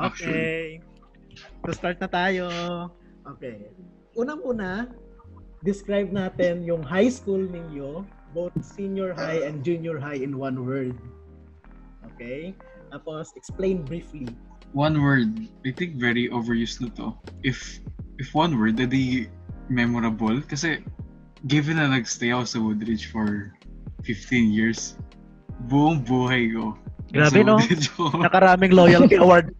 Okay. So start na tayo. Okay. Unang-una, describe natin yung high school ninyo, both senior high and junior high in one word. Okay? Tapos explain briefly. One word. I think very overused na to. If one word, edi memorable. Kasi given na nagstay ako sa Woodridge for 15 years, buong buhay ko. Grabe, no? Nakaraming loyalty award.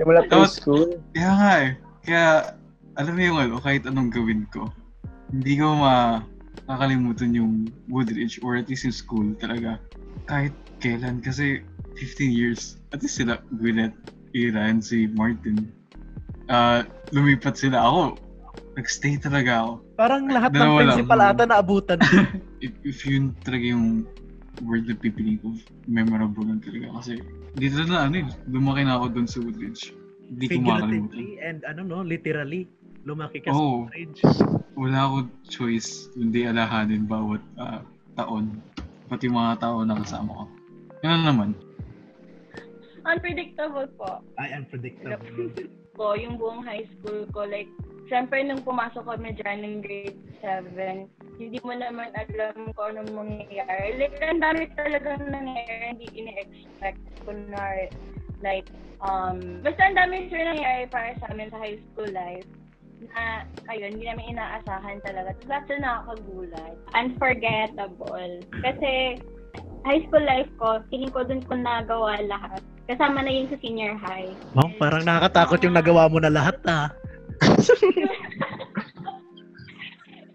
Simula preschool. Kaya nga eh. Kaya, alam mo yung ano, kahit anong gawin ko, hindi ko makakalimutan yung Woodridge or at least yung school talaga. Kahit kailan, kasi 15 years, at least sila, Gwyneth, Ira, and si Martin. Lumipat sila ako. Nagstay talaga ako. Parang lahat ng principal ata naabutan. if yun talaga yung word na pipiling ko, memorable lang talaga. Kasi dito na lumaki na ako dun sa Woodridge. Hindi ko makakalimutan. And literally, lumaki ka sa Woodridge. Wala akong choice, hindi alahanin bawat taon. Pati mga tao na kasama ko. Yan naman. Unpredictable po. Ay, unpredictable. Po, yung buong high school ko, like, siyempre, nung pumasok kami dyan ng grade 7, hindi mo naman alam kung anong mangyayari. Like, ang dami talagang nangyayari, hindi ine-expect. Kunwari, like, basta ang dami sure nangyayari para sa amin sa high school life na, ayun, hindi namin inaasahan talaga. Tapos, actually, nakakagulat. Unforgettable. Kasi, high school life ko, feeling ko dun ko nagawa lahat. Kasama na yun sa senior high. Wow, parang nakakatakot yung nagawa mo na lahat, ah.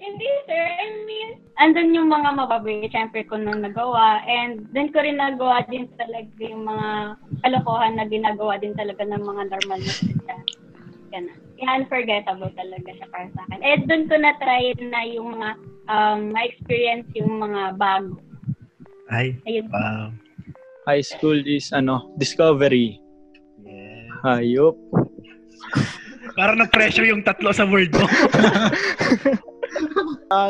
Hindi sir, I mean, andun yung mga mababait syempre ko nang nagawa, and then ko rin nagawa din talaga yung mga kalokohan na ginagawa din talaga ng mga normal na students. Ganun. Unforgettable talaga siya para sa akin. Eh doon ko na try na yung mga ma-experience yung mga bago. Ay. Ayun. Wow. High school is discovery. Yeah. Hayop. Para na pressure yung tatlo sa word mo.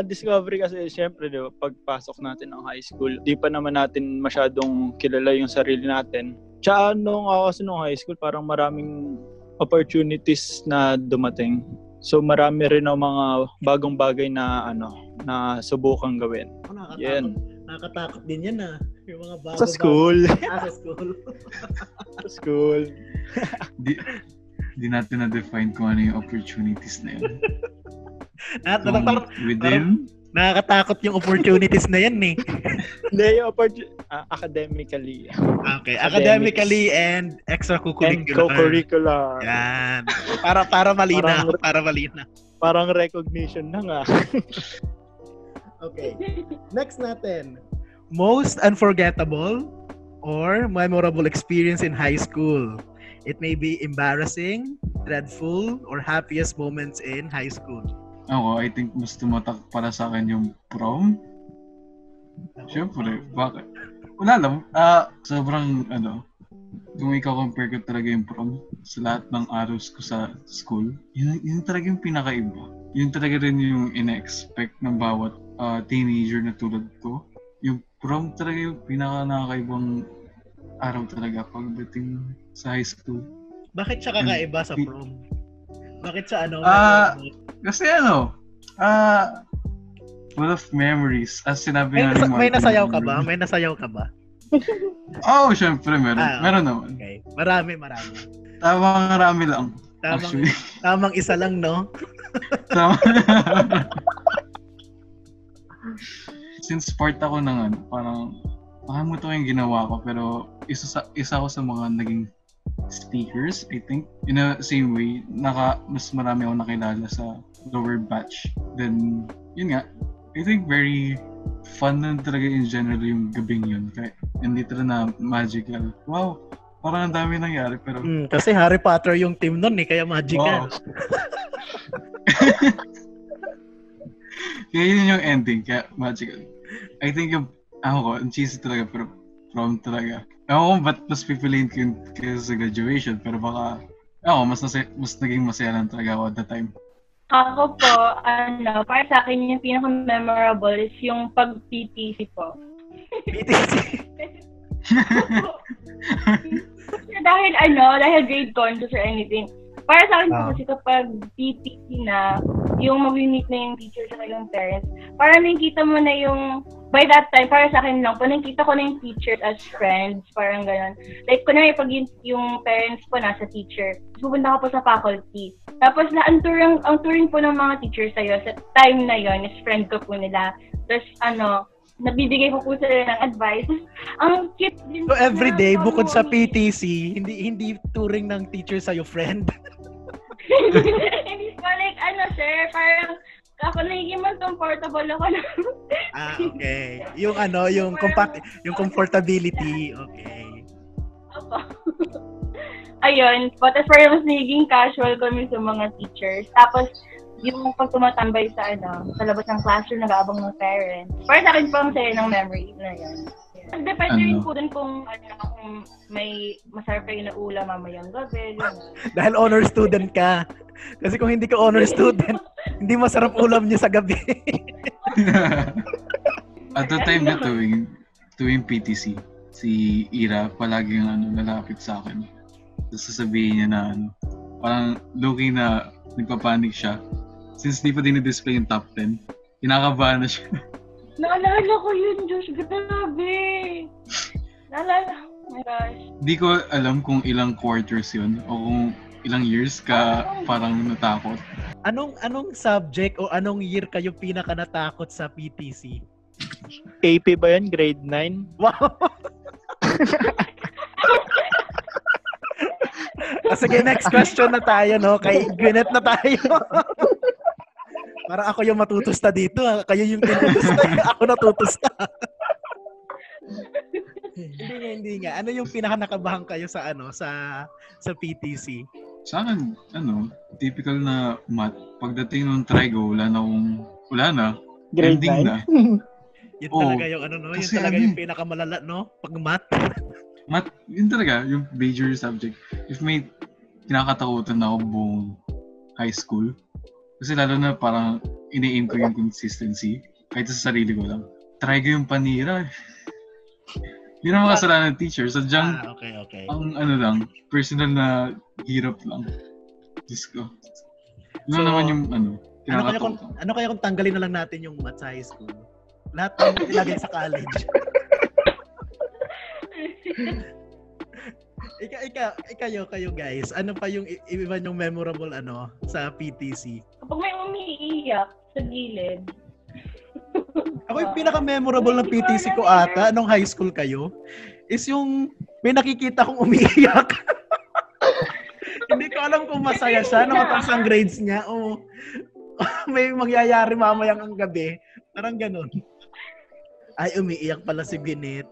Discovery kasi syempre, di ba, pagpasok natin ng high school, di pa naman natin masyadong kilala yung sarili natin. Tsaka nung high school, parang maraming opportunities na dumating. So marami rin ang mga bagong bagay na na subukang gawin. Nakakatakot din yan ah. Yung mga bago sa school. Sa school. Sa school. Hindi natin na-define kung ano yung opportunities na yun. Nakakatakot yung opportunities na yan eh. Hindi, yung academically. Okay, academically and extracurricular. And co-curricular. Yan. Para malina. Para malina. Parang recognition na nga. Okay. Next natin. Most unforgettable or memorable experience in high school. It may be embarrassing, dreadful, or happiest moments in high school. Ako, I think mas tumatak para sa akin yung prom. Siyempre, bakit? Wala lang. Sobrang, kung ika-compare ko talaga yung prom sa lahat ng araws ko sa school, yun talaga yung pinakaiba. Yun talaga rin yung ina-expect ng bawat teenager na tulad ko. Yung prom talaga yung pinaka-nakakaibang araw talaga pagdating sa high school. Bakit siya kakaiba sa prom? Bakit siya kasi full of memories. As sinabi na rin. May nasayaw ka ba? May nasayaw ka ba? Oh, syempre meron. Meron naman. Okay. Marami. Tamang lang. Tamang isa lang, no? Since part ako ng parang makamot ko yung ginawa ko, pero isa ko sa mga naging speakers, I think. In a same way, mas marami ako nakilala sa lower batch. Then, yun nga, I think very fun na talaga in general yung gabing yun. Kaya, hindi talaga na magical. Wow, parang ang dami nangyari, pero... kasi Harry Potter yung team nun eh, kaya magical. Wow. Kaya yun yung ending, kaya magical. I think yung ang cheesy talaga, pero prom talaga. Ewan ko ba't mas pipiliin ko yun kaysa sa graduation, pero baka, mas naging masaya lang talaga ako at the time. Ako po, para sa akin yung pinaka-memorable is yung pag-PTC po. PTC? Kasi dahil ano, dahil grade conscious or anything. Para sa akin kasi kapag PTE na, yung mag-unit na yung teacher sa yung parents, para nakikita mo na yung, by that time, para sa akin lang, nakikita ko na yung teachers as friends, parang gano'n. Like, kunwari, pag yung parents po nasa teacher, pupunta ko po sa faculty. Tapos, na, ang touring po ng mga teachers sa'yo, sa time na yon is friend ko po nila. Tapos, ano, nabibigay ko po sila ng advice. Ang cute din. So, everyday, bukod sa PTC, hindi touring ng teacher sa'yo, friend? Hindi ko, like, ano, sir, parang ako nagiging mas comfortable ako na. Okay. Yung ano, yung comfortability, okay. Opo. Ayun, but as far as nagiging casual kami sa mga teachers. Tapos, yung pag tumatambay sa, ano, sa labas ng classroom, nag-aabang ng parents. Para sa akin po ang saya ng memory na yun. Depende rin po dun kung, ano, kung may masarap kayo na ulam mamayang gabi. Dahil honor student ka. Kasi kung hindi ka honor student, hindi masarap ulam niyo sa gabi. At the time na tuwing PTC, si Ira palaging ano, nalapit sa akin. Tapos sasabihin niya na ano, parang looking na nagpapanik siya. Since di pa din na-display yung top 10, kinakabahan na siya. Naalala ko yun, Josh. Grabe! Naalala. Oh my gosh. Di ko alam kung ilang quarters yun o kung ilang years ka parang natakot. Anong subject o anong year kayo pinaka-natakot sa PTC? KP ba yun? Grade 9? Wow! Sige, next question na tayo, no? Kay Gwyneth na tayo. Parang ako yung matutusta dito. Kayo yung tinutusta. Ako natutusta. Hindi nga. Ano yung pinaka-nakabahan kayo sa ano sa PTC? Sa akin, ano, typical na math. Pagdating ng trigo, wala na. Grade ending 9? Na. Yun talaga yung ano, no? Yun talaga yung pinakamalala, no? Pag math, yun talaga, yung major subject. If may kinakatakutan na ako buong high school, kasi lalo na parang ini-aim ko yung consistency. Kahit sa sarili ko lang. Try ko yung panira. Hindi naman kasalanan ng teacher. Sadyang okay. Ang ano lang, personal na hirap lang. Diyos ko. Ano so, naman yung ano, kinakatakutan. Ano kaya kung tanggalin na lang natin yung math sa high school? Lahat na ilagay sa college. Kayo guys, ano pa yung iba yung memorable ano sa PTC? Kapag may umiiyak sa gilid. Ako yung pinaka-memorable ng PTC ko ata nung high school kayo is yung may nakikita kong umiiyak. Hindi ko alam kung masaya siya nung mataas ang grades niya o may mangyayari mamayang ang gabi. Parang ganun. Ay, umiiyak pala si Gwyneth.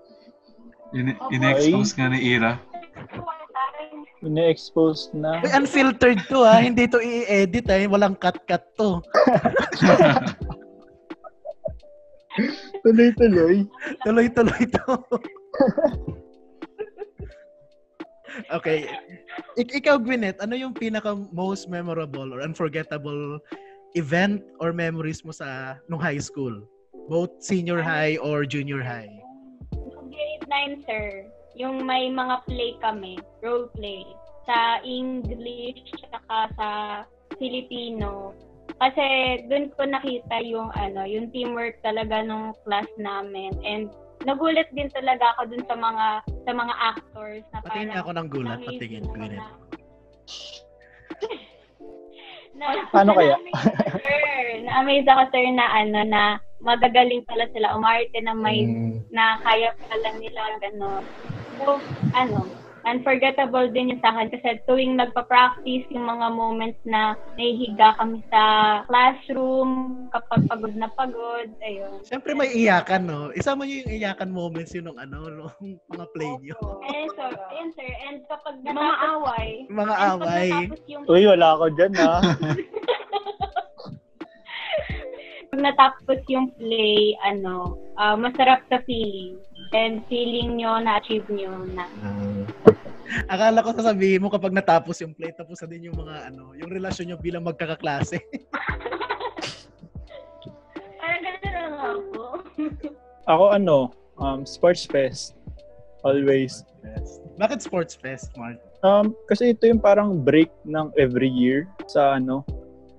Inexpose nga ni Ira. Ine-expose na. Uy, unfiltered to ha. Hindi to i-edit eh. Walang cut-cut to. Tuloy-tuloy to. Okay. Ikaw, Gwyneth, ano yung pinaka-most memorable or unforgettable event or memories mo sa nung high school? Both senior high or junior high? Grade 9, sir. Yung may mga play kami, role play, sa English, saka sa Filipino. Kasi dun ko nakita yung ano, yung teamwork talaga nung class namin. And nagulat din talaga ako dun sa mga actors na patingin parang, ako ng gulat, patingin ko rin. Paano kaya? Na-amaze ako, sir, na ano, na magagaling pala sila, umarte na may na kaya pala nila gano'n. So, ano, unforgettable din yung sa akin kasi tuwing nagpa-practice yung mga moments na nahihiga kami sa classroom kapag pagod na pagod, ayun. Siyempre may iyakan, no? Isama nyo yung iyakan moments yun nung ano, nung mga play nyo. Sir, and kapag mga away. Uy, wala ako dyan, ha? Natapos yung play, ano, masarap sa feeling. And feeling nyo, na-achieve nyo na. Akala ko sasabihin mo kapag natapos yung play, tapos na din yung mga, ano, yung relasyon nyo bilang magkakaklase. Parang ganito lang ako. Ako, ano, Sports Fest. Always. Bakit Sports Fest, Martin? Kasi ito yung parang break ng every year sa ano,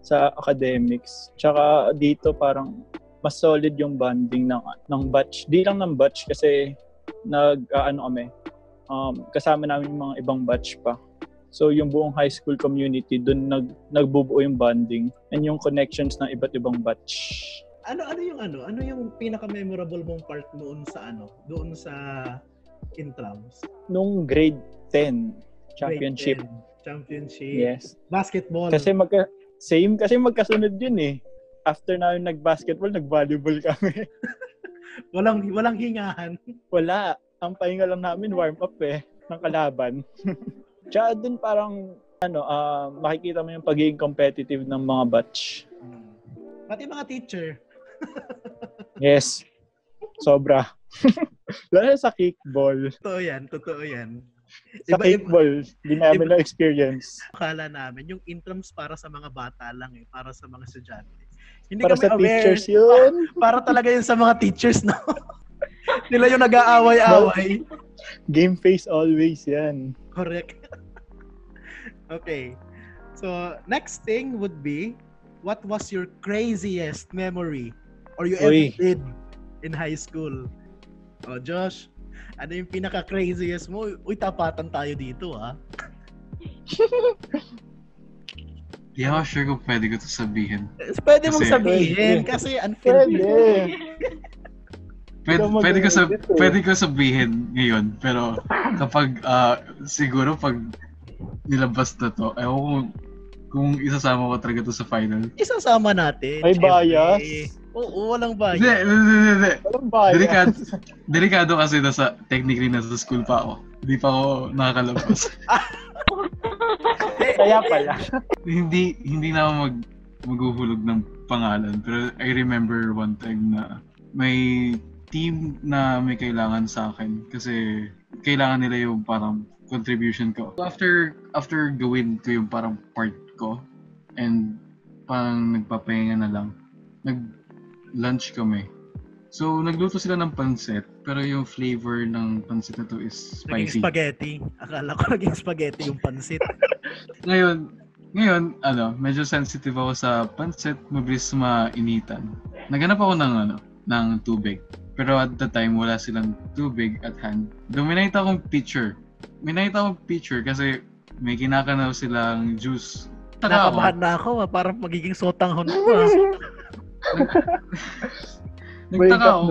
sa academics. Tsaka dito parang mas solid yung bonding ng batch. Di lang ng batch kasi kasama namin yung mga ibang batch pa. So yung buong high school community doon nagbubuo yung bonding and yung connections ng iba't ibang batch. Ano yung pinaka-memorable mong part doon sa intrams? Nung grade 10 championship. Yes. Basketball. Kasi magkasunod yun eh. After namin nag-basketball, nag-volleyball kami. walang hingahan. Wala. Ang pahinga lang namin warm up ng kalaban. Tsaka doon parang makikita mo yung pagiging competitive ng mga batch. Pati mga teacher. Yes. Sobra. Lalo sa kickball. Totoo yan. Sa kickball, di namin na-experience. Akala namin, yung intrams para sa mga bata lang eh. Para sa mga estudyante. Hindi para kami sa aware. Teachers yun. Para talaga yun sa mga teachers, no? Nila yung nag-aaway-aaway. Game face always yan. Correct. Okay. So, next thing would be, what was your craziest memory or you ever did in high school? Oh, Josh, ano yung pinaka-craziest mo? Uy, tapatan tayo dito, ha? Di ako sure kung pwede ko ito sabihin. Pwede mong sabihin kasi unfiltered. Pwede ko sabihin ngayon, pero kapag siguro pag nilabas na to, ewan ko kung isasama ko talaga ito sa final. Isasama natin. May bias? Oo, walang bias. Hindi. Walang bias. Delikado kasi technically nasa school pa ako. Hindi pa ako nakakalabas. Kaya pala. Hindi na ako maghuhulog ng pangalan. Pero I remember one time na may team na may kailangan sa akin. Kasi kailangan nila yung parang contribution ko. So after gawin ko yung parang part ko and parang nagpapahinga na lang, nag-lunch kami. So nagluto sila ng pancit, pero yung flavor ng pancit na to is spicy. Naging spaghetti. Akala ko naging spaghetti yung pancit. Ngayon, medyo sensitive ako sa pancit, mabilis mainitan. Naghanap ako ng tubig. Pero at the time, wala silang tubig at hand. May nakita akong picture kasi may kinakanaw silang juice. Nakabahan na ako, parang magiging sotanghon ko. Nagtaka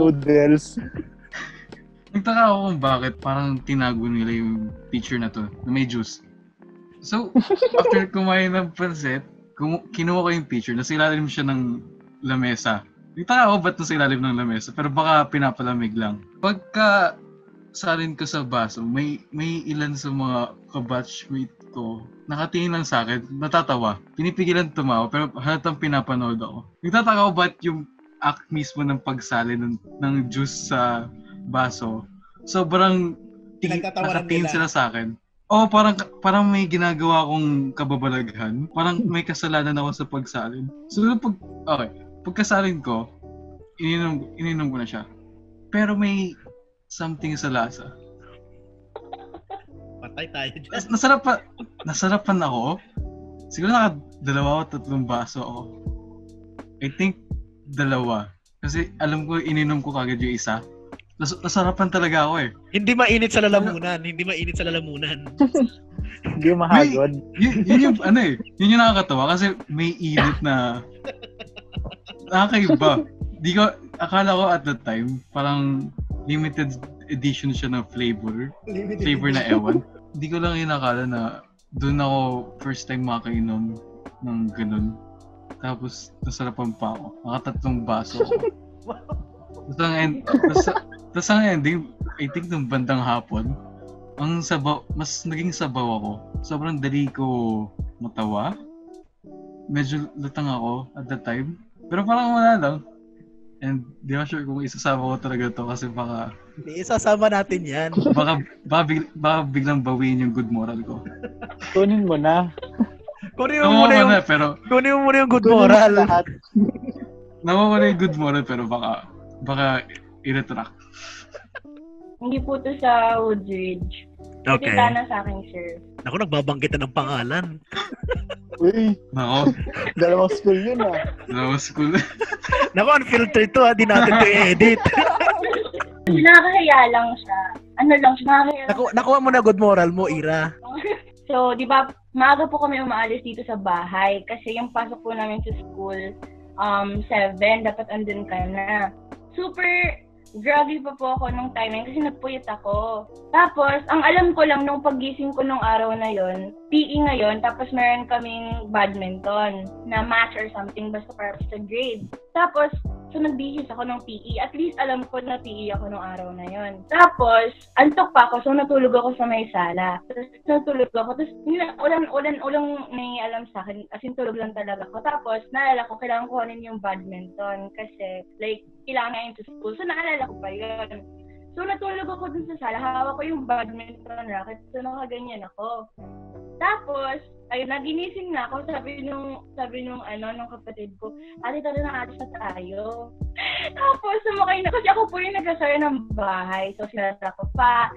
ako kung bakit parang tinago nila yung picture na to, na may juice. So, after kumain ng pancit, kinuha ko yung picture, nasa ilalim siya ng lamesa. Nagtaka ako ba't nasa ilalim ng lamesa, pero baka pinapalamig lang. Pagka salin ko sa baso, may ilan sa mga kabatchmate ko nakatingin lang sa akin, natatawa. Pinipigilan tumawa, pero halatang pinapanood ako. Nagtataka ko ba't yung act mismo ng pagsalin ng juice sa baso, sobrang nakatingin sila sa akin. Oo, parang may ginagawa akong kababalaghan. Parang may kasalanan ako sa pagsalin. So, pagkasalin ko, ininom ko na siya. Pero may something sa lasa. Patay tayo dyan. Nasarapan ako. Siguro dalawa o tatlong baso ako. I think dalawa. Kasi alam ko, ininom ko kagad yung isa. Nasarapan talaga ako eh. Hindi mainit sa lalamunan. Hindi mahagod. Yun yung nakakatawa kasi may init na nakakaiba. Akala ko at that time, parang limited edition siya ng flavor. Flavor na ewan. Hindi ko lang inakala na doon ako first time makainom ng ganun. Tapos nasarapan pa ako. Nakatatlong baso ako. Tapos ang ending, I think nung bandang hapon, mas naging sabaw ako. Sobrang dali ko matawa. Medyo lutang ako at that time. Pero parang wala lang. And di ako sure kung isasama ko talaga to kasi baka isasama natin yan. Baka biglang bawiin yung good moral ko. Kunin mo na. Kunin mo na yung good moral. Nawa ko na yung good moral pero baka i-retract. Hindi po to sa Woodridge. Okay. Hindi na sa akin, sir. Ako, nagbabanggit na ng pangalan. Uy. Nako. Dalawang school yun, ah. Dalawang school. Nako, unfiltered to, ah. Di natin to i-edit. Nakakahiya lang siya. Ano lang siya, nakakahiya lang. Nakuha mo na good moral mo, Ira. So, di ba, maaga po kami umaalis dito sa bahay kasi yung pasok po namin sa school, 7, dapat andun ka na. Super groggy pa po ako nung time kasi nagpuyat ako. Tapos, ang alam ko lang nung paggising ko nung araw na yon, PE ngayon, tapos meron kaming badminton na match or something basta para sa grade. Tapos, so nagbihis ako ng PE. At least alam ko na PE ako nung araw na yon. Tapos, antok pa ako, so natulog ako sa may sala. Tapos, natulog ako. Tapos, ulan may alam sa akin. As in, tulog lang talaga ako. Tapos, naalala ko, kailangan kuhanin yung badminton kasi, like, kailangan na into school. So, naalala ko pa yun. So, natulog ako dun sa sala. Hawak ko yung badminton racket. So, nakaganyan ako. Tapos, ayun, naginising na ako, sabi nung kapatid ko, ate, tara na alis na tayo. Tapos, sumakay na, kasi ako po yung nag-asara ng bahay, so sinara ko pa.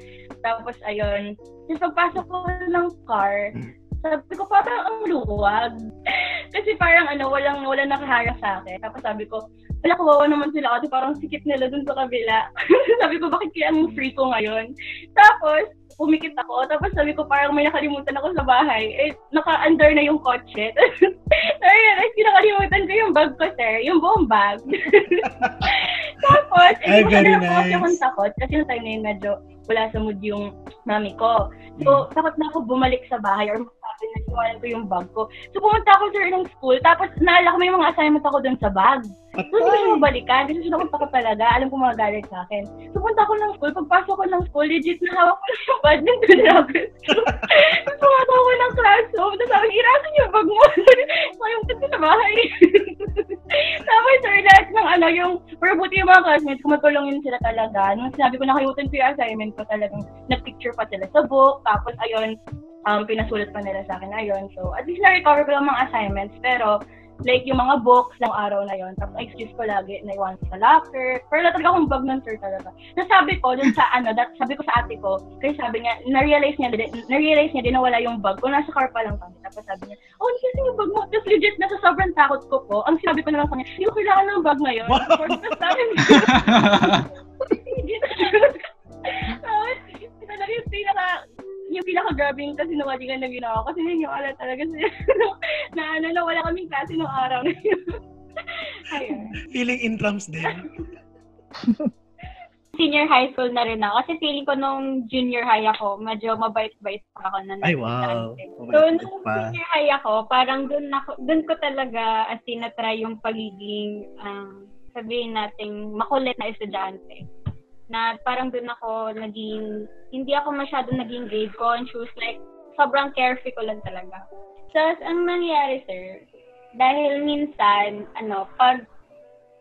Tapos, ayun, kasi pagpasok ko ng car, sabi ko, parang ang luwag. Kasi parang, walang nakaharang sa akin. Tapos sabi ko, wala, kawawa naman sila, ate, parang sikip nila dun sa kabila. Sabi ko, bakit kaya ang free ko ngayon? Tapos, pumikit ako. Tapos sabi ko, parang may nakalimutan ako sa bahay. Eh, naka-under na yung kotse. Tapos, nakalimutan ko yung bag ko, sir. Yung buong bag. Tapos, eh, nice. Ako takot. Kasi yung time na yun, medyo wala sa mood yung mami ko. So, takot na ako bumalik sa bahay or magsabi na iwanan ko yung bag ko. So, pumunta ako, sir, ng school. Tapos, naalala ko may mga assignment ako doon sa bag. So, hindi ko mabalikan. Kasi sunod ako talaga. Alam ko mga galit sa akin. So, punta ko ng school. Pagpasok ko ng school, legit na hawak ko lang yung bag ng dunagos ko. So, pumunta ko ng classroom. Tapos, sabi, irasan yung bag mo. Mayroon ka sa bahay. Tapos, sir, lahat ng yung mabuti yung mga classmates, kumatulong yun sila talaga. Nung sinabi ko, nakayutan ko yung assignment ko talagang, nagpicture pa sila sa book. Tapos, ayun, pinasulat pa nila sa akin. Ayun. So, at least na-recover ko lang mga assignments. Pero, like, yung mga books ng araw na yon. Tapos, excuse ko lagi, naiwan sa locker. Pero talaga akong bag nun, sir, talaga. Nasabi ko, dun sa ano, sabi ko sa ate ko, kasi sabi niya, na-realize niya din na wala yung bag ko. Nasa car pa lang kami. Tapos sabi niya, oh, hindi kasi yung bag mo. Tapos legit, nasa sobrang takot ko po. Ang sinabi ko naman sa niya, yung kailangan ng bag na yun. Of course, tapos sabi niya. Tapos, talaga yung pinaka-grabbing kasi nawalingan na ginawa kasi nangyawala talaga sila. na wala kaming klase noong araw na yun. Ayun. Feeling in drums din. Senior high school na rin ako kasi feeling ko nung junior high ako, medyo mabait-bait pa ako na. Ay, wow. So, nung junior high ako, parang dun ko talaga as in na-try yung pagiging, sabihin natin, makulit na estudyante. Na parang doon ako hindi ako masyado naging grade conscious, like sobrang carefree ko lang talaga. So, ang nangyari, sir, dahil minsan, pag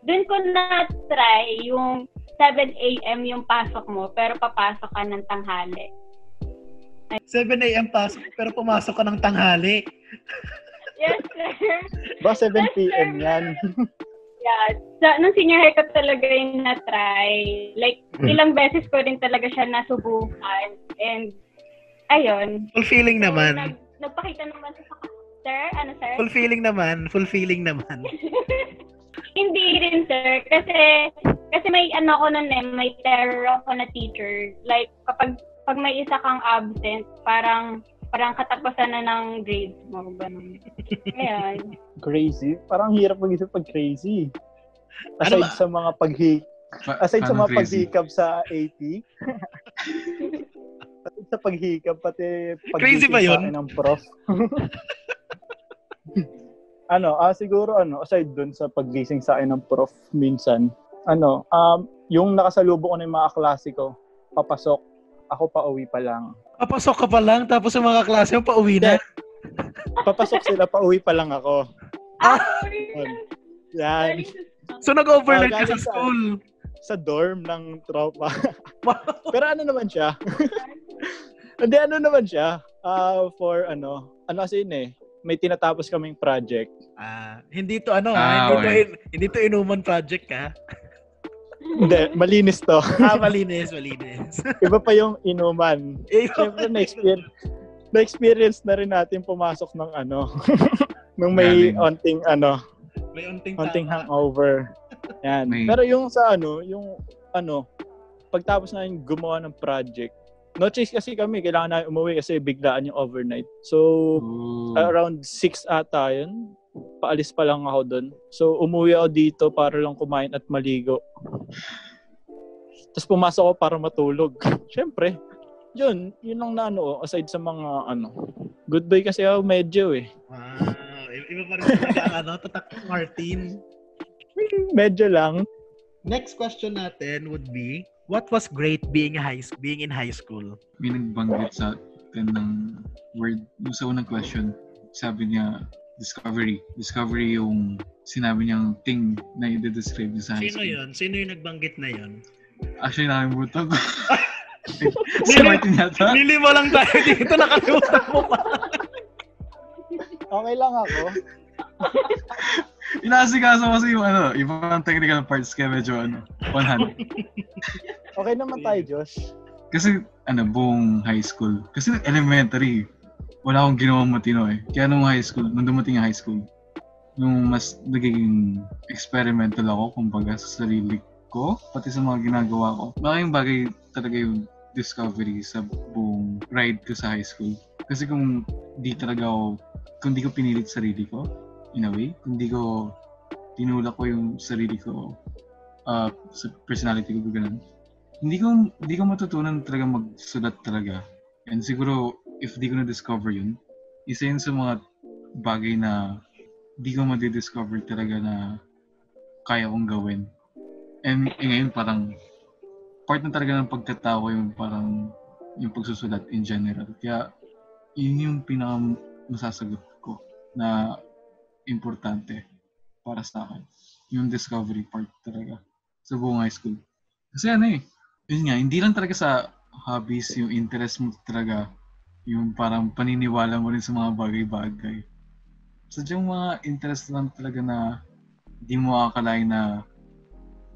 doon ko na-try yung 7 a.m. yung pasok mo, pero papasok ka ng tanghali. 7 a.m. pasok, pero pumasok ka ng tanghali? Yes, sir. Ba, 7 p.m. yan? Yeah. So, nung senior high ko talaga yung na-try. Like, ilang beses ko rin talaga siya nasubukan. And, ayun. Fulfilling so, naman. Nagpakita naman sa sir. Ano, sir? Fulfilling naman. Hindi rin, sir. Kasi may ko nun eh. May terror ako na teacher. Like, kapag may isa kang absent, parang katapusan na ng grades mo. Ganun. Ayan. Crazy. Parang hirap mag-isip pag crazy. Aside sa mga paghikab sa AP. Aside sa paghikab, pati paghikab sa akin ng prof. Siguro, aside dun sa paggising sa akin ng prof minsan, yung nakasalubong ko na yung mga klase ko, papasok, ako pauwi pa lang. Papasok ka pa lang, tapos yung mga klase mo, pauwi na? Papasok sila, pauwi pa lang ako. Yan. So, nag-overnight ka sa school? Sa dorm ng tropa. Wow. Pero Hindi naman siya. Kasi may tinatapos kaming project. Hindi to inuman project, ha? Hindi, malinis to. Malinis. Iba pa yung inuman. Siyempre, na-experience na-experience na rin natin pumasok ng ano, nung may onting ano, may onting hangover. Yan. May... Pero yung sa ano, pagtapos na yung gumawa ng project, noches kasi kami, kailangan namin umuwi kasi biglaan yung overnight. So, around 6 ata yun. Paalis pa lang ako doon. So, umuwi ako dito para lang kumain at maligo. Tapos pumasok ako para matulog. Siyempre, yun lang na ano, aside sa mga ano. Goodbye kasi ako medyo eh. Wow, iba pa rin talaga ano, tatak Martin. Medyo lang. Next question natin would be, what was great being in high school? May nagbanggit sa atin ng word, yung sa unang question, sabi niya, discovery. Discovery yung sinabi niyang thing na i-describe niya sa high school. Sino yun? Sino yung nagbanggit na yun? Actually, nakalimutan ko. Si Martin yata. Lili mo lang tayo dito, nakalimutan mo pa. Okay lang ako. Inaasikaso kasi yung ano, ibang technical parts kaya medyo ano, 100. Okay naman tayo, Josh. Kasi ano, buong high school. Kasi elementary. Wala akong ginawang matino eh. Kaya nung high school, nung dumating ang high school, nung mas nagiging experimental ako, kumbaga sa sarili ko, pati sa mga ginagawa ko. Baka yung bagay talaga yung discovery sa buong ride ko sa high school. Kasi kung di ko pinilit sarili ko, in a way, kung di ko tinulak ko yung sarili ko sa personality ko, ganun. Hindi ko matutunan talaga magsulat talaga. And siguro, if di ko na-discover yun, isa yun sa mga bagay na di ko madi-discover talaga na kaya kong gawin. And ngayon parang part na talaga ng pagkatao yung parang yung pagsusulat in general. Kaya yun yung pinakamasasagot ko na importante para sa akin. Yung discovery part talaga sa buong high school. Kasi ano eh, yun nga, hindi lang talaga sa hobbies yung interest mo talaga yung parang paniniwala mo rin sa mga bagay-bagay. Sadyang mga interest lang talaga na di mo akalain na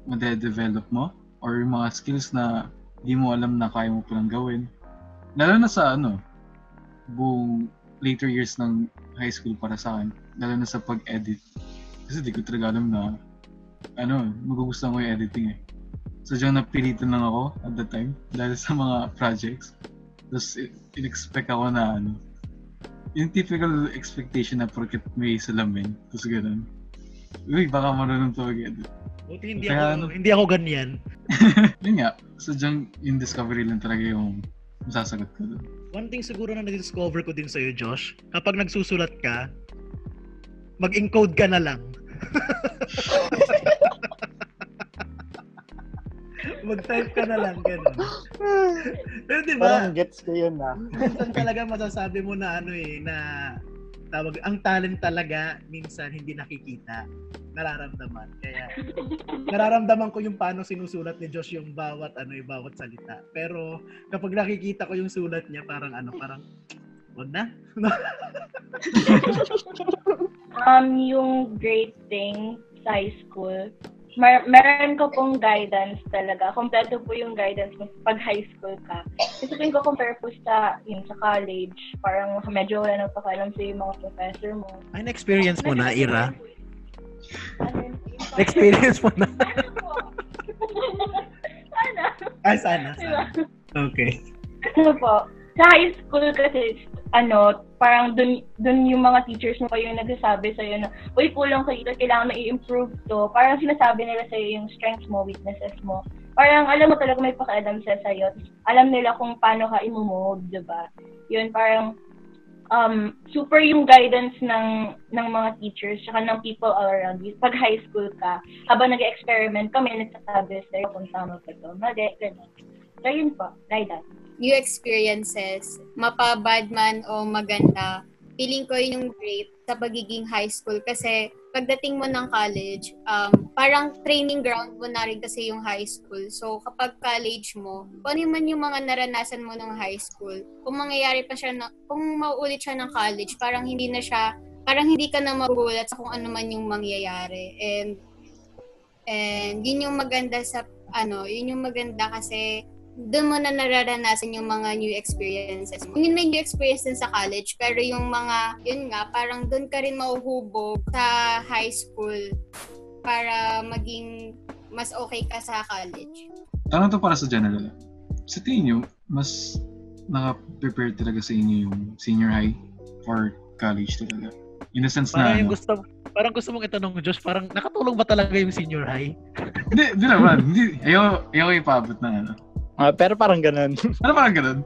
ma-develop mo or yung mga skills na di mo alam na kaya mo palang gawin. Lalo na sa ano, buong later years ng high school para sa akin. Lalo na sa pag-edit. Kasi di ko talaga alam na ano, magugustuhan ko yung editing eh. Sadyang napilitan lang ako at that time dahil sa mga projects. Tapos, in-expect ako na ano, yung typical expectation na porket may salamin, tapos ganun. Uy, baka marunong to mag-edit. Buti hindi ako ganyan. Yun nga, sadyang yung discovery lang talaga yung masasagot ko doon. One thing siguro na na-discover ko din sa'yo, Josh, kapag nagsusulat ka, mag-encode ka na lang. Mag-type ka na lang, gano'n. Pero diba? Parang gets ko yun, ha? Minsan talaga masasabi mo na ano eh, na tawag, ang talent talaga minsan hindi nakikita. Nararamdaman. Kaya, nararamdaman ko yung paano sinusulat ni Josh yung bawat ano, yung bawat salita. Pero, kapag nakikita ko yung sulat niya, parang ano, parang, wag na. Yung great thing sa high school, meron ko pong guidance talaga. Kompleto po yung guidance mo pag high school ka. Kasi ko compare po sa college. Parang medyo wala nang pakialam sa yung mga professor mo. Ay, na-experience mo na, Ira? Na-experience mo na? Sana. Okay. Ano po? Sa high school kasi, parang dun yung mga teachers mo yung nagsasabi sa'yo na, uy, kulang ka dito, kailangan na i-improve to. Parang sinasabi nila sa'yo yung strengths mo, weaknesses mo. Parang alam mo talaga may pakialam sa'yo. Alam nila kung paano ka i-mold, diba? Yun, parang super yung guidance ng mga teachers saka ng people all around you. Pag high school ka, habang nag-experiment ka, may nagsasabi sa'yo kung tama ka to. Mali, ganun. So, yun po, guidance. New experiences, mapabad man o maganda, feeling ko yung great sa pagiging high school kasi pagdating mo ng college, parang training ground mo na rin kasi yung high school. So, kapag college mo, kung ano man yung mga naranasan mo ng high school, kung mangyayari pa siya, kung mauulit siya ng college, parang hindi ka na magulat sa kung ano man yung mangyayari. And yun yung maganda kasi doon mo na nararanasan yung mga new experiences. Hindi may new experiences sa college, pero yung mga, yun nga, parang doon ka rin mauhubog sa high school para maging mas okay ka sa college. Ano to para sa general? Sa tingin nyo, mas naka-prepare talaga sa inyo yung senior high or college talaga? In a sense para na, yung gusto, parang gusto mong itanong, Josh, parang nakatulong ba talaga yung senior high? Hindi naman. Ayaw kayo paabot na ano. Pero parang ganun. Ano parang ganun?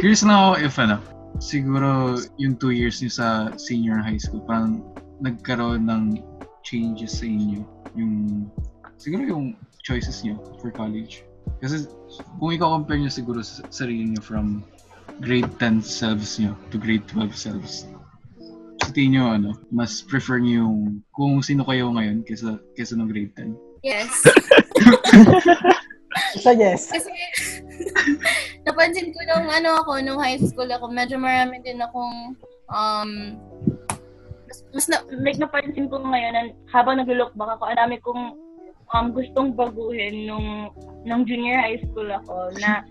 Curious na ako if ano, siguro yung 2 years niyo sa senior high school, parang nagkaroon ng changes sa inyo. Yung, siguro yung choices niyo for college. Kasi kung i-compare niyo siguro sa sarili niyo from grade 10 selves niyo to grade 12 selves. Sa tingin niyo, ano, mas prefer niyo yung kung sino kayo ngayon kaysa ng grade 10? Yes. So yes. Kasi napansin ko nung nung high school ako, medyo marami din akong napansin ko ngayon na habang naglo-look back ako, ang dami kong gustong baguhin nung junior high school ako na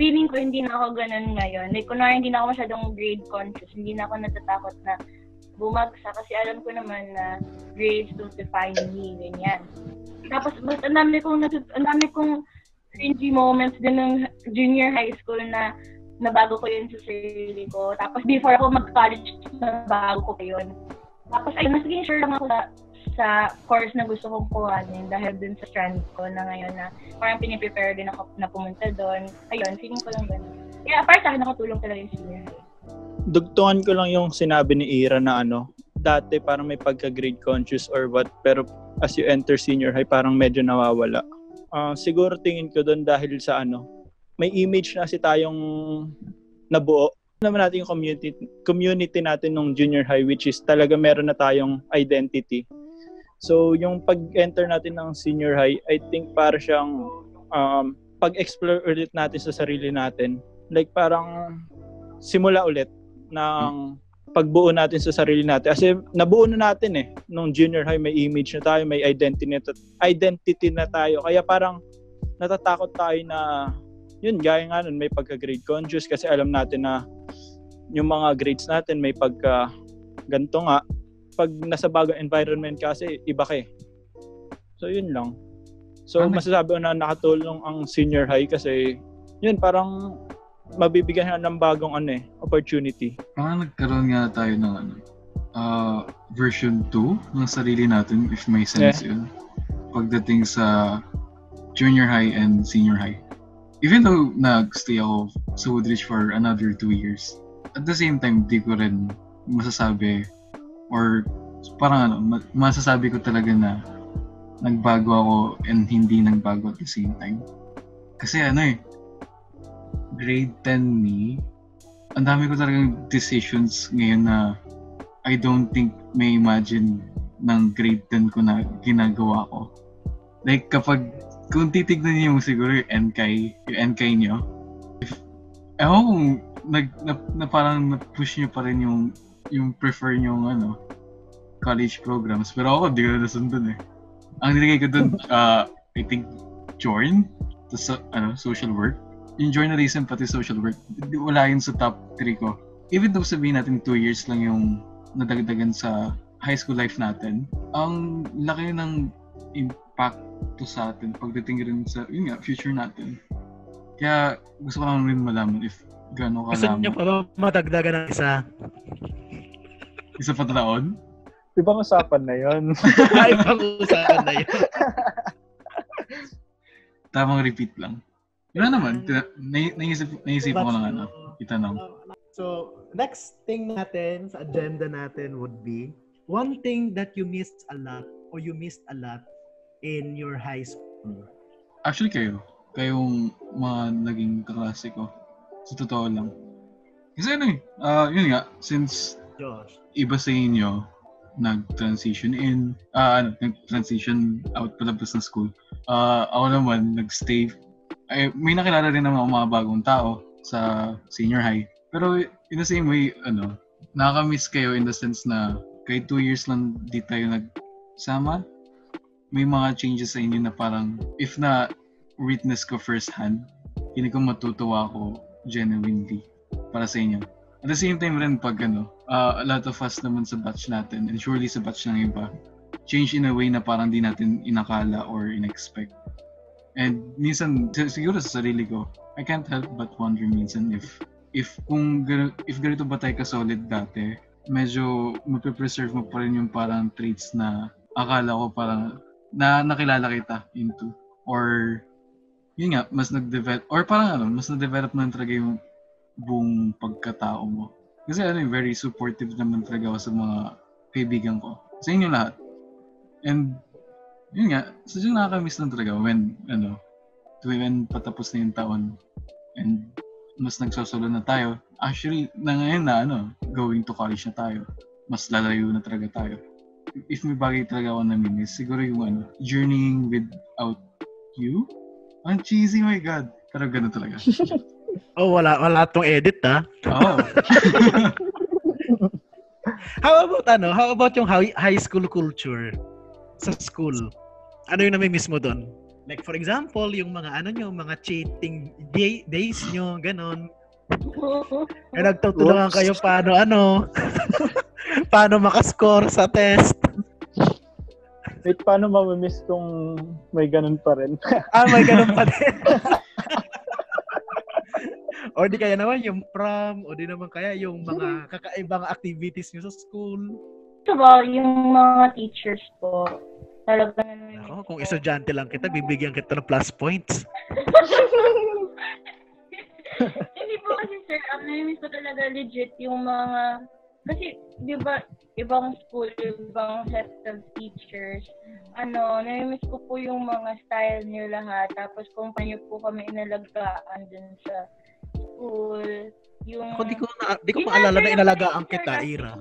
feeling ko hindi na ako ganun ngayon. Like kunwari hindi na ako masyadong grade conscious, hindi na ako natatakot na bumagsak kasi alam ko naman na grades don't define me, ganyan. Tapos mas ang dami kong cringy moments din ng junior high school na nabago ko yun sa sarili ko. Tapos before ako mag-college, nabago ko yun. Tapos ayun, mas naging sure lang ako sa course na gusto kong kuhanin dahil dun sa strand ko na ngayon na parang piniprepare din ako na pumunta dun. Ayun, feeling ko lang ganun. Kaya apart sa akin, nakatulong talaga yung senior high. Dugtungan ko lang yung sinabi ni Ira na dati parang may pagka-grade conscious or what, pero as you enter senior high, parang medyo nawawala. Siguro tingin ko doon dahil sa may image na kasi tayong nabuo. Naman natin yung community natin nung junior high, which is talaga meron na tayong identity. So yung pag-enter natin ng senior high, I think para siyang pag-explore ulit natin sa sarili natin. Like parang simula ulit ng pagbuo natin sa sarili natin. Kasi nabuo na natin nung junior high, may image na tayo, may identity na tayo. Kaya parang natatakot tayo na, yun, gaya nga nun, may pagka-grade conscious kasi alam natin na yung mga grades natin may pagka-ganto nga. Pag nasa bagong environment kasi, iba ka. So, yun lang. So, masasabi ko na nakatulong ang senior high kasi, yun, parang mabibigyan na ng bagong opportunity. Parang nagkaroon nga tayo ng version 2 ng sarili natin, if may sense yun. Pagdating sa junior high and senior high. Even though nag-stay ako sa Woodridge for another 2 years, at the same time, di ko rin masasabi or parang masasabi ko talaga na nagbago ako and hindi nagbago at the same time. Kasi grade 10 ni, ang dami ko talagang decisions ngayon na I don't think may imagine ng grade 10 ko na ginagawa ko. Like kapag, kung titignan niyo siguro yung NK niyo, parang na-push niyo pa rin yung prefer niyo college programs. Pero ako, di ko na nasundan Ang nilagay ko dun, I think, join, social work. Yung journalism pati social work, wala yun sa top 3 ko. Even though sabihin natin 2 years lang yung nadagdagan sa high school life natin, ang laki ng impact to sa atin pagdating rin sa future natin. Kaya gusto ko lang rin malaman if gano'n kalaman. Gusto niyo pa ba matagdagan ng isa? Isa pa talaon? Ibang usapan na yun. Ibang usapan na yun. Tamang repeat lang. Wala naman. Naisip ko lang itanong. So, next thing natin sa agenda natin would be one thing that you missed a lot in your high school. Actually, kayong mga naging kaklase ko. Sa totoo lang. Kasi yun nga, since Josh, iba sa inyo, nag-transition out palabas ng school. Ako naman, nag-stay. Ay, may nakilala rin naman ako mga bagong tao sa senior high. Pero in the same way, nakaka-miss kayo in the sense na kahit 2 years lang di tayo nagsama, may mga changes sa inyo na parang if na witness ko first hand, hindi ko matutuwa ako genuinely para sa inyo. At the same time rin pag ano, a lot of us naman sa batch natin, and surely sa batch ng iba, change in a way na parang di natin inakala or inexpect. And minsan, siguro sa sarili ko, I can't help but wonder minsan if ganito ba tayo ka-solid dati, medyo mapipreserve mo pa rin yung parang traits na akala ko parang na nakilala kita into, or yun nga, mas nag-develop or parang ano, mas na-develop na talaga yung buong pagkatao mo. Kasi ano, very supportive naman talaga ako sa mga kaibigan ko, sa inyo lahat. And yun nga, sadyang nakakamiss lang talaga when patapos na yung taon and mas nagsosolo na tayo. Actually, na ngayon na going to college na tayo, mas lalayo na talaga tayo. If may bagay talaga ako namimiss, siguro yung journeying without you. Ang cheesy, my God. Pero gano'n talaga. Wala tong edit, ha? Oh. How about yung high school culture sa school? Ano yung namimiss mo doon? Like, for example, yung mga nyo, mga cheating days nyo, gano'n. Eh, nagtutulungan kayo paano paano makascore sa test. Wait, paano mamimiss kung may ganun pa rin? May ganun pa rin. O di kaya naman yung prom, o di naman kaya yung mga kakaibang activities nyo sa school. Sabah, yung mga teachers po. Talaga naman. Ako, kung estudyante lang kita, bibigyan kita ng plus points. Hindi po kasi sir, namimiss ko talaga legit yung mga, kasi di ba ibang school, ibang set of teachers, namimiss ko po yung mga style niyo lahat, tapos kung paano po kami inalagaan dun sa school. Yung di ko maalala na inalagaan kita, Ira.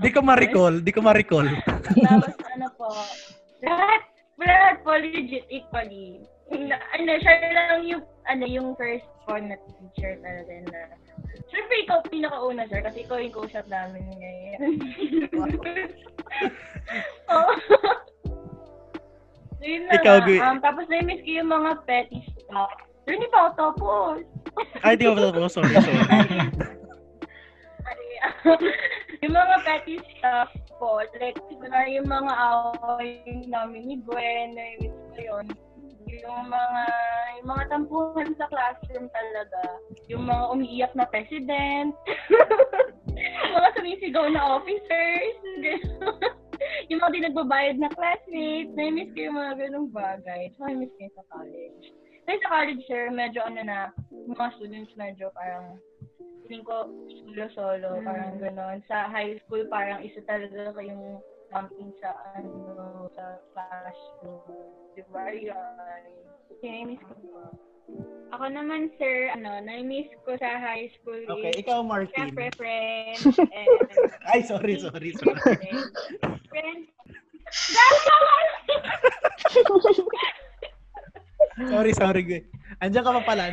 Di ko ma-recall. Tapos lahat po legit equally. Siya lang yung yung first one na teacher talaga na. Siyempre, ikaw pinakauna, sir, kasi ikaw yung co-shop namin ngayon. Oo. So, yun na ikaw, tapos na-miss ko yung mga petty stuff. Sir, hindi pa ako tapos. Ay, di ko pa tapos. Sorry. Yung mga petty stuff po, like, siguro yung mga away namin ni Gwen, na-miss ko yun. Yung mga tampuhan sa classroom talaga, yung mga umiiyak na president, mga sumisigaw na officers, yung mga di nagbabayad na classmates. Na-miss ko yung mga ganung bagay. So, na-miss ko sa college. Kasi sa college, sir, medyo mga students medyo parang feeling ko solo-solo, parang gano'n. Sa high school, parang isa talaga kayong something sa sa classroom. Diba yan? Namiss ko po. Ako naman, sir, namiss ko sa high school. Okay, ikaw, Martin. Siyempre, friends. Ay, sorry. Friends. Sorry, good. Andiyan ka pa pala.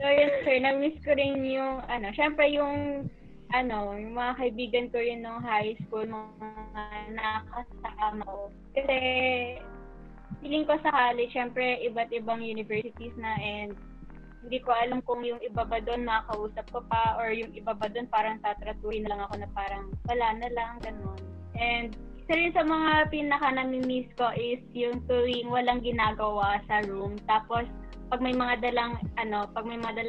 So, yun, sir, namiss ko rin yung, siyempre yung, yung mga kaibigan ko rin nung high school, mga nakasama ko. Kasi, feeling ko sa college, syempre, iba't ibang universities na, and hindi ko alam kung yung iba ba doon makakausap ko pa, or yung iba ba doon parang tatratuhin na lang ako na parang wala na lang, ganun. And, isa rin sa mga pinaka namimiss ko is yung tuwing walang ginagawa sa room. Tapos, pag may mga dalang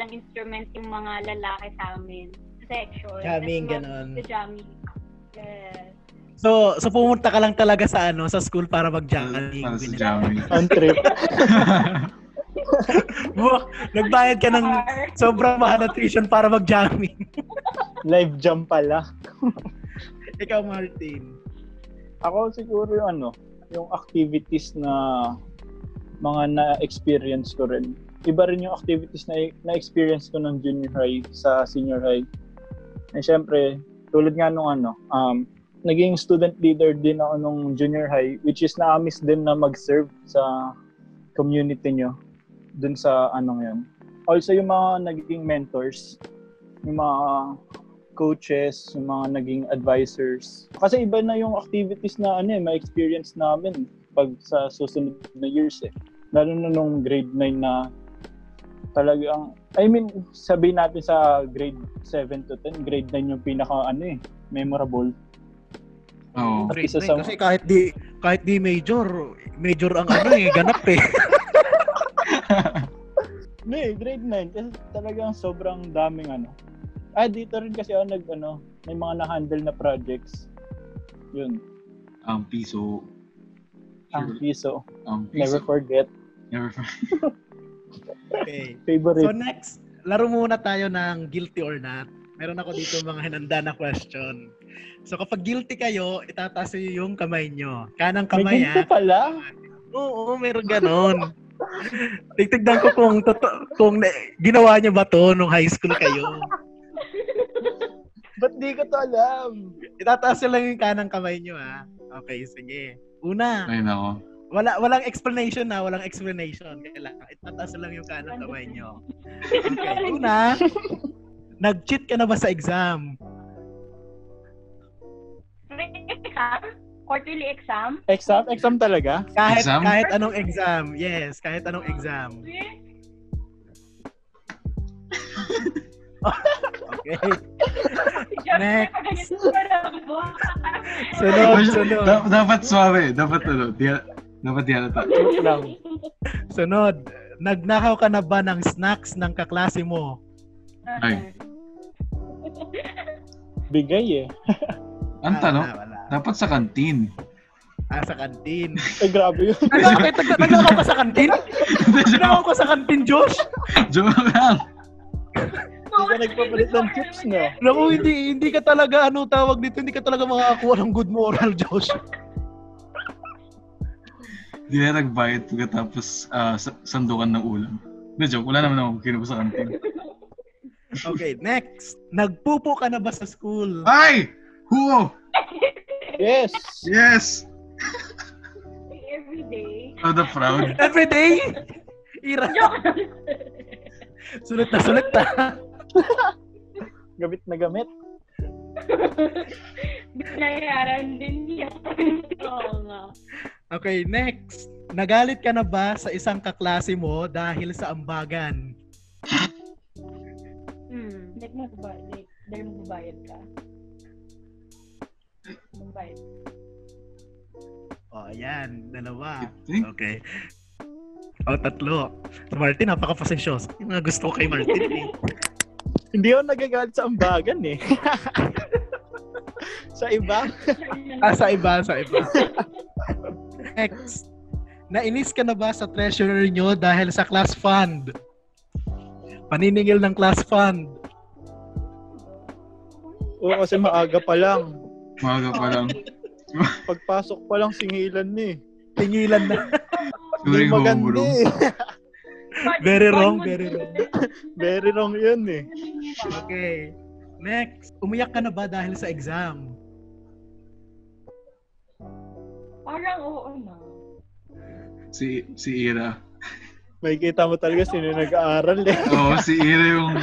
instruments yung mga lalaki sa amin. Section. Jamming, ganun. Yes. So pumunta ka lang talaga sa school para mag-jamming. Para sa jamming. On trip. Nagbayad ka ng sobrang mahal na tuition para mag-jamming. Live jam pala. Ikaw, Martin. Ako siguro yung activities na mga na-experience ko rin. Iba rin yung activities na na-experience ko ng junior high sa senior high. Eh, syempre, tulad nga nung naging student leader din ako nung junior high, which is na-miss din na mag-serve sa community nyo dun sa yun. Also, yung mga naging mentors, yung mga coaches, yung mga naging advisors. Kasi iba na yung activities na may experience namin pag sa susunod na years. lalo na nung grade 9 na talagang, I mean, sabihin natin sa grade 7 to 10, grade 9 yung pinaka, ano eh, memorable. Oo. Oh. Kasi kahit di major ang ano eh, ganap eh. May grade 9, kasi talagang sobrang daming ano. Ah, dito rin kasi ako may mga na-handle na projects. Yun. Ang piso. Never forget. Okay. Favorite. So next, laro muna tayo ng guilty or not. Meron ako dito mga hinanda na question. So kapag guilty kayo, itataas niyo yung kamay niyo. Kanang kamay. May guilty pala? Oo, meron ganon. Tignan ko kung ginawa niyo ba to nung high school kayo. Ba't di ko to alam? Itataas lang yung kanang kamay niyo ha. Okay, sige. Una. Ayun ako. Walang explanation. Kailangan itataas lang yung kanang kamay niyo. Okay, una. Nag-cheat ka na ba sa exam? Quarterly exam? Exam talaga? Kahit anong exam. Yes, kahit anong exam. Okay. Next. Sunod. Dapat suave. Dapat dihalata. Sunod. Nagnakaw ka na ba ng snacks ng kaklase mo? Ay. Bigay eh. Ang tanong, dapat sa kantin. Ah, sa kantin. Ay, grabe yun. Nagnakaw ka sa kantin? Nagnakaw ka sa kantin, Josh? Josh, hindi ka nagpapalit ng chips, no? Naku, hindi ka talaga, hindi ka talaga makakakuha ng good moral, Josh. Hindi na nagbayad pagkatapos sandukan ng ulam. No joke, wala naman akong kinuha sa kantin. Okay, next. Nagpupo ka na ba sa school? Ay! Huo! Yes! Every day. Oh, the proud. Every day? Ira. Sulit na. Gamit na gamit. Binayaran din yan. Oo nga. Okay, next. Nagalit ka na ba sa isang kaklase mo dahil sa ambagan? Dahil magbabayad ka. Oh, ayan. Dalawa. Okay. Oh, tatlo. Martin, napaka-pasensyoso. Yung mga gusto ko kay Martin eh. Hindi ako nagagalit sa ambagan eh. Sa iba. Next. Nainis ka na ba sa treasurer nyo dahil sa class fund? Paniningil ng class fund. Oo, kasi maaga pa lang. Pagpasok pa lang, singilan ni. Singilan na. Hindi maganda eh. Very wrong. Very wrong yun eh. Okay. Next. Umiyak ka na ba dahil sa exam? Parang oo na. Si Ira. May kita mo talaga sino nag-aaral eh. Oo, si Ira yung...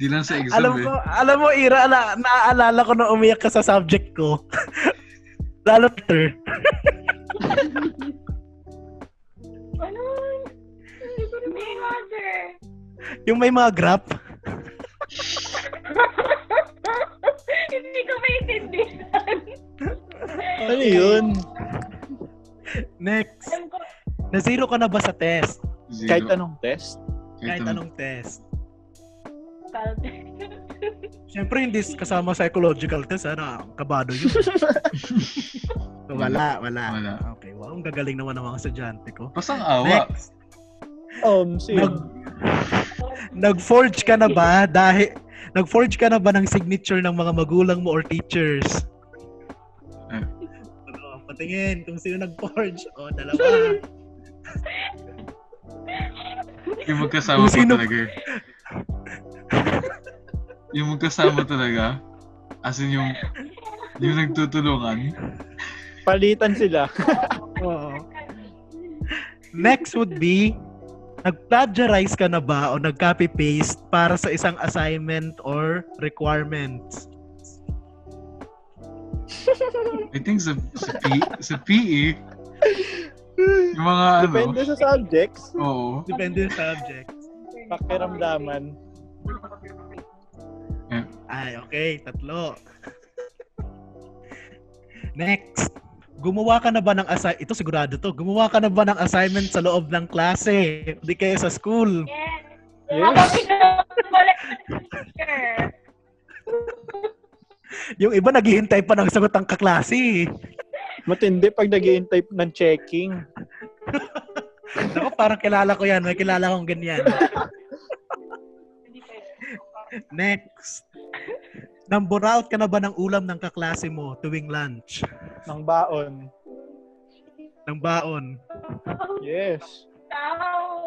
Di lang sa exam. Alam mo, Ira, naaalala ko na umiyak ka sa subject ko. Lalo ter. Ano? Hindi ko rin may mother. Yung may mga graph? Hindi ko maintindihan. Ano yun? Next. Nasiro ka na ba sa test? Zero. Kahit anong test. Siyempre hindi kasama psychological test, ang kabado yun. So, wala. Okay, wow, ang gagaling naman ng mga estudyante ko. Pasang awa. Next. Nag-forge ka na ba ng signature ng mga magulang mo or teachers? Patingin kung sino nag-forge. Oh, dalawa. Yung magkasama pa talaga. Yung magkasama talaga, as in yung nagtutulungan. Palitan sila. Oo. Next would be, nag-plagiarize ka na ba o nag-copy-paste para sa isang assignment or requirements? I think sa PE. Yung mga depende sa subjects. Oo. Depende sa subjects. Pakiramdaman. Yeah. Ay, okay. Tatlo. Next. Gumawa ka na ba ng assignment? Ito sigurado to. Gumawa ka na ba ng assignment sa loob ng klase? Hindi kaya sa school? Yes. Yes. Yung iba naghihintay pa ng sagot ng kaklase. Matindi pag naghihintay ng checking. Ako parang kilala ko yan. May kilala kong ganyan. Next. Namburaot ka na ba ng ulam ng kaklase mo tuwing lunch? Ng baon. Ng baon. Yes.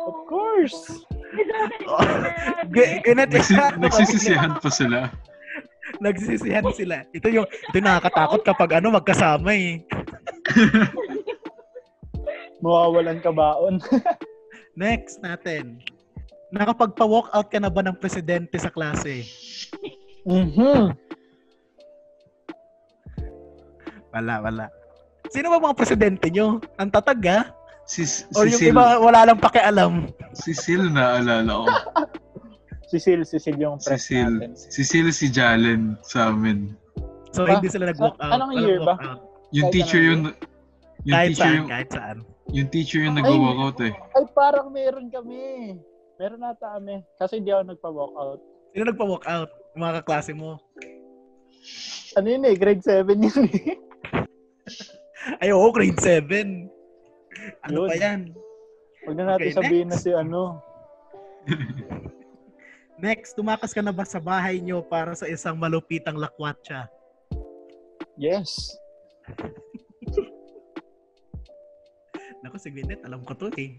Of course. Nagsisisihan pa sila. Nagsisisihan sila. Ito yung nakakatakot kapag magkasama eh. Mawawalan ka baon. Next natin. Nakapagpa-walkout ka na ba ng presidente sa klase? Mhm. Wala. Sino ba mga presidente nyo? Ang tatag ah. O yung iba wala lang pakialam. Si Sil na alala ko. si Sil yung press natin. Si Sil, si Jalen sa amin. So hindi sila nag-walk out. Anong year ba? Yung teacher kahit saan. Yung teacher yung nag-walk out eh. Ay parang meron kami. Meron nata kami. Kasi hindi ako nagpa-walk out. Sino nagpa-walk out? Mga kaklase mo. Ano yun eh? Grade 7 yun eh. Ay, oo, grade 7. Ano yun. Pa yan? Huwag na natin sabihin next. Na si ano. Next, tumakas ka na ba sa bahay nyo para sa isang malupitang lakwatsa? Yes. Naku, si Gwyneth, alam ko to eh.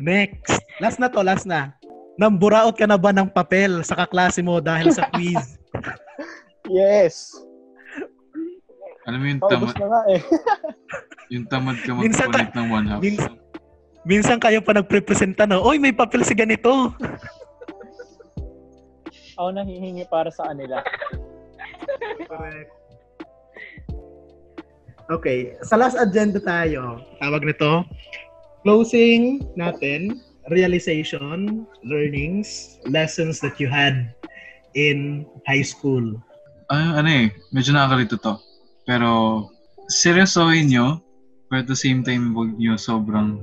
Next. Last na. Namburaot ka na ba ng papel sa kaklase mo dahil sa quiz? Yes. Alam mo yung tamad. Eh. Yung tamad ka magpunit ng 1/2. Minsan kayo pa nagprepresenta na, oy, may papel si ganito. Ako nahihingi para sa kanila. Correct. Okay. Sa last agenda tayo. Tawag nito. Closing natin. Realization, learnings, lessons that you had in high school. Medyo nakakalito to. Pero, seryosohin nyo, but at the same time, huwag nyo sobrang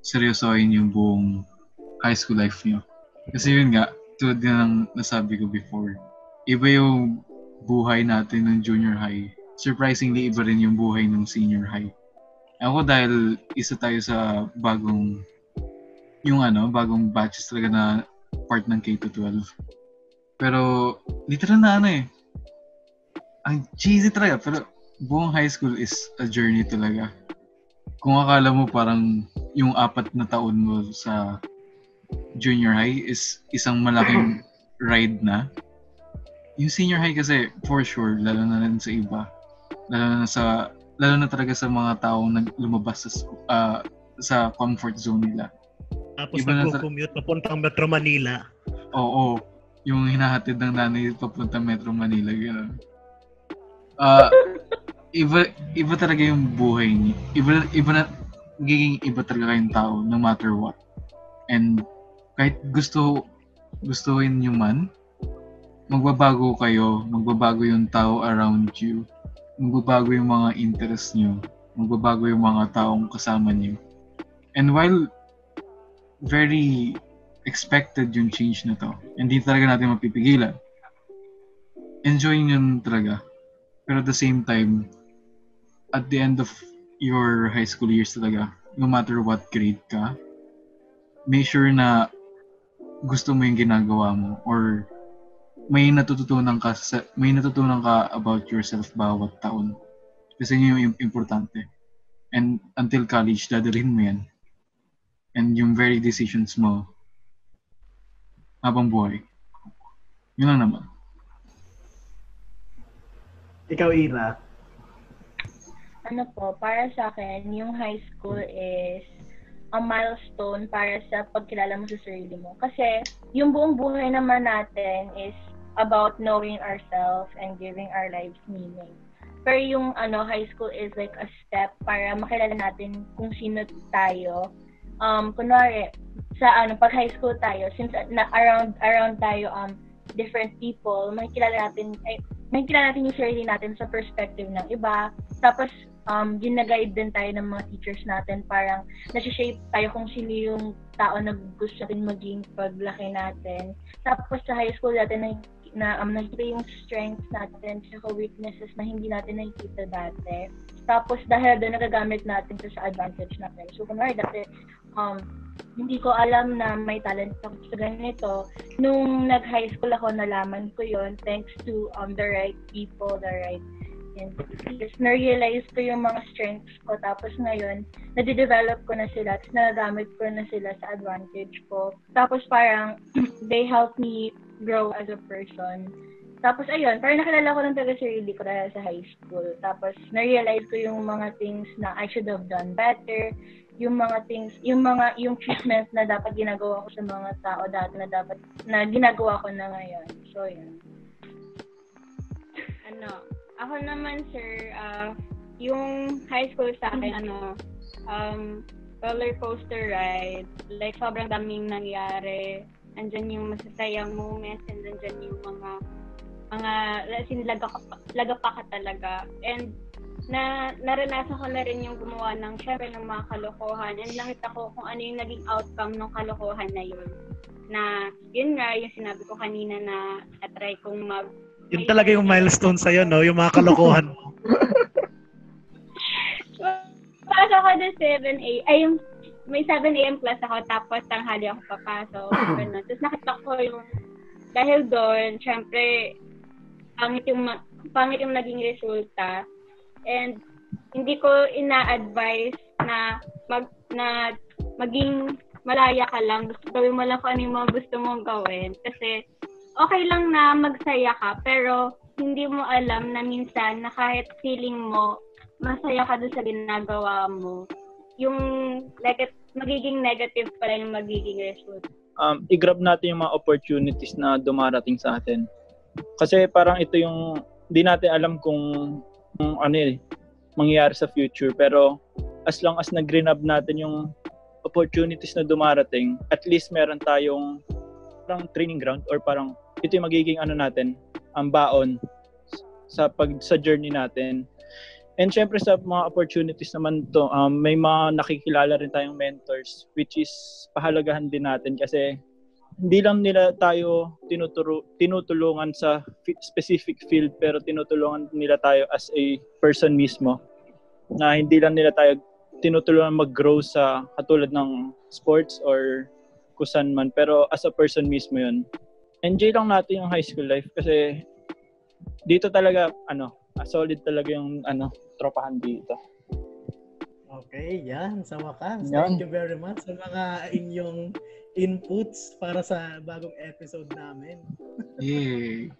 seryosohin yung buong high school life nyo. Kasi yun nga, tulad nga ng nasabi ko before, iba yung buhay natin ng junior high. Surprisingly, iba rin yung buhay ng senior high. Ako dahil isa tayo sa bagong batches talaga na part ng K-12. Pero, literal na ang cheesy talaga, pero buong high school is a journey talaga. Kung akala mo parang yung 4 na taon mo sa junior high is isang malaking ride na, yung senior high kasi, for sure, lalo na rin sa iba. Lalo na talaga sa mga taong lumabas sa comfort zone nila. Tapos nag-commute papuntang Metro Manila. Oo. Yung hinahatid ng nanay papuntang Metro Manila. Iba talaga yung buhay niya. Iba na, magiging iba talaga kayong tao no matter what. And kahit gustuhin nyo man, magbabago kayo, magbabago yung tao around you, magbabago yung mga interests nyo, magbabago yung mga taong kasama nyo. And while very expected yung change na to. Hindi talaga natin mapipigilan. Enjoying yun talaga. Pero at the same time, at the end of your high school years talaga, no matter what grade ka, make sure na gusto mo yung ginagawa mo or may natutunan ka about yourself bawat taon. Kasi yun yung importante. And until college, dadalhin mo yan. And yung very decisions mo habang buhay. Yun lang naman. Ikaw, Ira? Para sa akin, yung high school is a milestone para sa pagkilala mo sa sarili mo. Kasi yung buong buhay naman natin is about knowing ourselves and giving our lives meaning. Pero yung ano, high school is like a step para makilala natin kung sino tayo. Kunwari, sa ano, pag high school tayo, since na around tayo different people, makikilala natin yung sarili natin sa perspective ng iba. Tapos ginaguide din tayo ng mga teachers natin, parang nasi-shape tayo kung sino yung tao na gusto natin maging paglaki natin. Tapos sa high school natin nakikita yung strengths natin saka weaknesses na hindi natin nakikita dati. Tapos dahil doon nagagamit natin sa advantage natin. So kunwari dati hindi ko alam na may talent ako sa ganito. Nung nag-high school ako, nalaman ko yon thanks to the right people, the right entities. Na-realize ko yung mga strengths ko. Tapos ngayon, nade-develop ko na sila at nagagamit ko na sila sa advantage ko. Tapos parang they help me grow as a person. Tapos ayun, parang nakilala ko ng taga-sarili ko dahil sa high school. Tapos na-realize ko yung mga things na I should have done better, yung mga things, yung treatment na dapat ginagawa ko sa mga tao dati na ginagawa ko na ngayon. So yun. Ako naman, sir, yung high school sa akin, roller coaster ride. Like, sobrang daming nangyari. Andyan yung masasayang moments and andyan yung mga lagapaka talaga. And naranasan ko na rin yung gumawa ng, syempre, ng mga kalokohan. And nakita ko kung ano yung naging outcome ng kalokohan na yun. Na, yun nga, yung sinabi ko kanina na atry kong yun talaga yung milestone sa'yo, no? Yung mga kalokohan mo. Pasok ako na 7 a.m. Ay, may 7 a.m. class ako, tapos tanghali ako papasok. Tapos nakita ko yung dahil doon, syempre, pangit yung naging resulta. And hindi ko ina-advise na maging malaya ka lang. Gawin mo lang kung ano yung mga gusto mong gawin. Kasi okay lang na magsaya ka, pero hindi mo alam na minsan na kahit feeling mo, masaya ka doon sa ginagawa mo. Yung magiging negative pala yung magiging result. I-grab natin yung mga opportunities na dumarating sa atin. Kasi parang ito yung hindi natin alam kung ano mangyayari sa future. Pero as long as nag-grab natin yung opportunities na dumarating, at least meron tayong parang training ground or parang ito yung magiging ano natin, ang baon sa journey natin. And syempre sa mga opportunities naman to, may mga nakikilala rin tayong mentors which is pahalagahan din natin kasi hindi lang nila tayo tinutulungan sa specific field, pero tinutulungan nila tayo as a person mismo, na hindi lang nila tayo tinutulungan mag-grow sa katulad ng sports or kusan man, pero as a person mismo yun. Enjoy lang natin yung high school life kasi dito talaga, solid talaga yung, tropahan dito. Okay, yan. Sa wakas. Yan. Thank you very much sa mga inyong inputs para sa bagong episode namin. Yay!